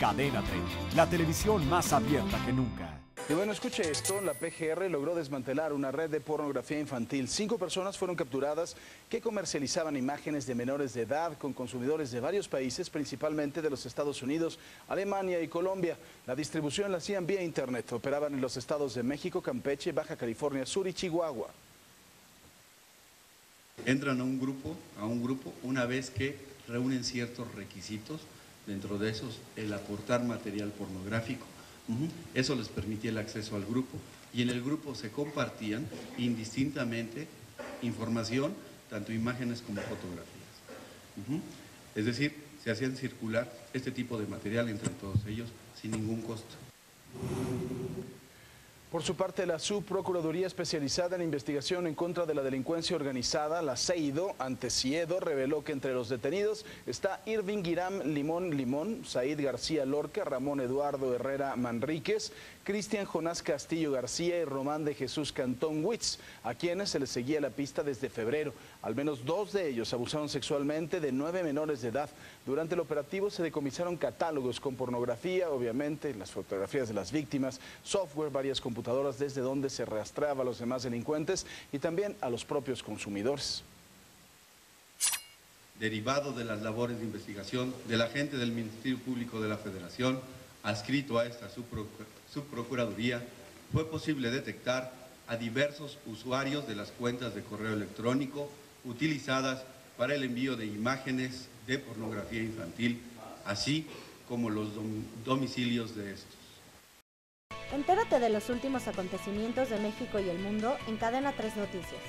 Cadena 3, la televisión más abierta que nunca. Y bueno, escuche esto, la PGR logró desmantelar una red de pornografía infantil. 5 personas fueron capturadas que comercializaban imágenes de menores de edad con consumidores de varios países, principalmente de los Estados Unidos, Alemania y Colombia. La distribución la hacían vía internet, operaban en los estados de México, Campeche, Baja California Sur y Chihuahua. Entran a un grupo una vez que reúnen ciertos requisitos, dentro de esos el aportar material pornográfico. Eso les permitía el acceso al grupo, y en el grupo se compartían indistintamente información, tanto imágenes como fotografías. Es decir, se hacían circular este tipo de material entre todos ellos sin ningún costo. Por su parte, la Subprocuraduría Especializada en Investigación en contra de la Delincuencia Organizada, la CEIDO, ante CIEDO, reveló que entre los detenidos está Irving Guiram Limón Limón, Said García Lorca, Ramón Eduardo Herrera Manríquez, Cristian Jonás Castillo García y Román de Jesús Cantón Witz, a quienes se les seguía la pista desde febrero. Al menos 2 de ellos abusaron sexualmente de 9 menores de edad. Durante el operativo se decomisaron catálogos con pornografía, obviamente las fotografías de las víctimas, software, varias computadoras, desde donde se rastreaba a los demás delincuentes y también a los propios consumidores. Derivado de las labores de investigación del agente del Ministerio Público de la Federación, adscrito a esta subprocuraduría, fue posible detectar a diversos usuarios de las cuentas de correo electrónico utilizadas para el envío de imágenes de pornografía infantil, así como los domicilios de estos. Entérate de los últimos acontecimientos de México y el mundo en Cadena 3 Noticias.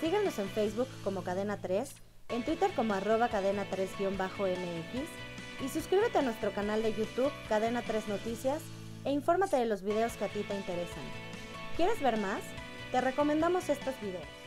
Síguenos en Facebook como Cadena 3, en Twitter como @cadena3_mx y suscríbete a nuestro canal de YouTube Cadena 3 Noticias e infórmate de los videos que a ti te interesan. ¿Quieres ver más? Te recomendamos estos videos.